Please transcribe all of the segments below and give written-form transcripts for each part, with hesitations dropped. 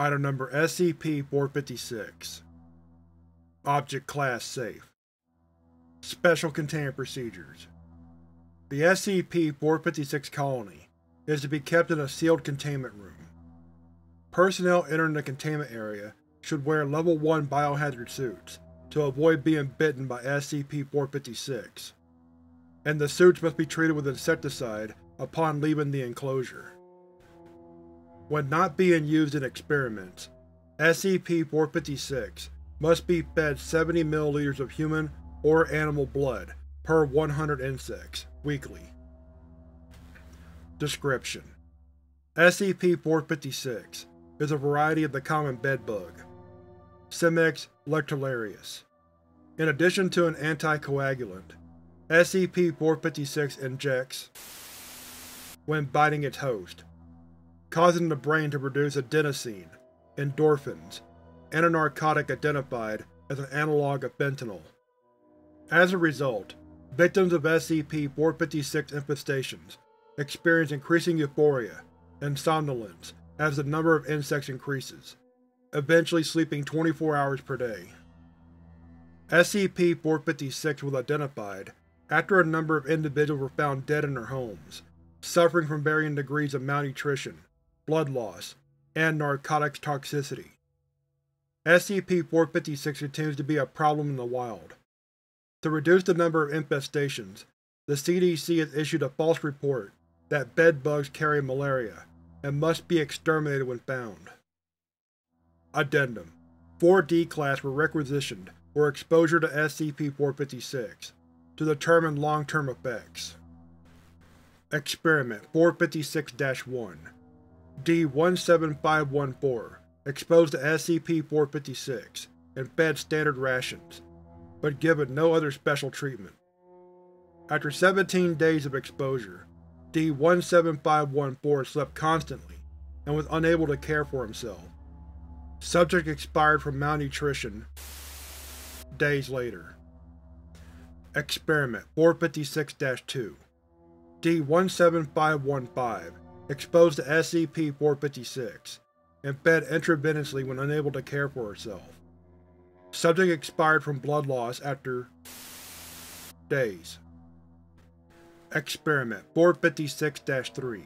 Item number SCP-456. Object Class Safe. Special Containment Procedures. The SCP-456 colony is to be kept in a sealed containment room. Personnel entering the containment area should wear Level 1 biohazard suits to avoid being bitten by SCP-456, and the suits must be treated with insecticide upon leaving the enclosure. When not being used in experiments, SCP-456 must be fed 70 ml of human or animal blood per 100 insects weekly. Description: SCP-456 is a variety of the common bedbug, Cimex lectularius. In addition to an anticoagulant, SCP-456 injects when biting its host, causing the brain to produce adenosine, endorphins, and a narcotic identified as an analog of fentanyl. As a result, victims of SCP-456 infestations experience increasing euphoria and somnolence as the number of insects increases, eventually sleeping 24 hours per day. SCP-456 was identified after a number of individuals were found dead in their homes, suffering from varying degrees of malnutrition, blood loss, and narcotics toxicity. SCP-456 continues to be a problem in the wild. To reduce the number of infestations, the CDC has issued a false report that bedbugs carry malaria and must be exterminated when found. Addendum: 4D class were requisitioned for exposure to SCP-456 to determine long-term effects. Experiment 456-1. D-17514 exposed to SCP-456 and fed standard rations, but given no other special treatment. After 17 days of exposure, D-17514 slept constantly and was unable to care for himself. Subject expired from malnutrition days later. Experiment 456-2. D-17515 exposed to SCP-456 and fed intravenously when unable to care for herself. Subject expired from blood loss after days. Experiment 456-3.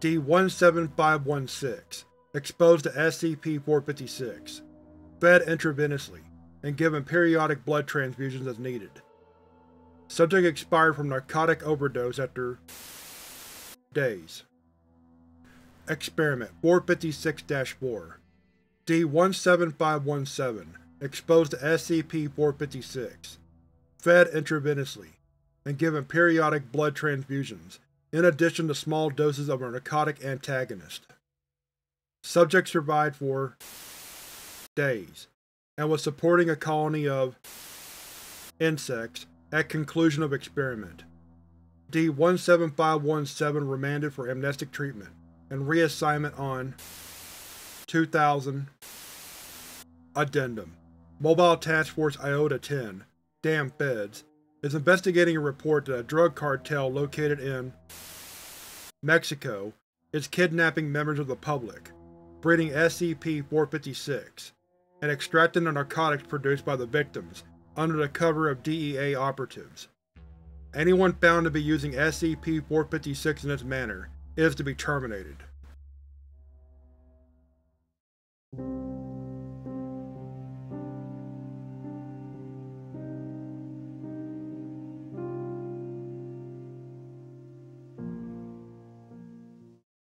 D-17516 exposed to SCP-456, fed intravenously, and given periodic blood transfusions as needed. Subject expired from narcotic overdose after days. Experiment 456-4. D-17517 exposed to SCP-456, fed intravenously, and given periodic blood transfusions in addition to small doses of a narcotic antagonist. Subject survived for days, and was supporting a colony of insects at conclusion of experiment. D-17517 remanded for amnestic treatment and reassignment on 2000. Addendum: Mobile Task Force IOTA-10, Damn Feds, is investigating a report that a drug cartel located in Mexico is kidnapping members of the public, breeding SCP-456, and extracting the narcotics produced by the victims under the cover of DEA operatives. Anyone found to be using SCP-456 in this manner is to be terminated.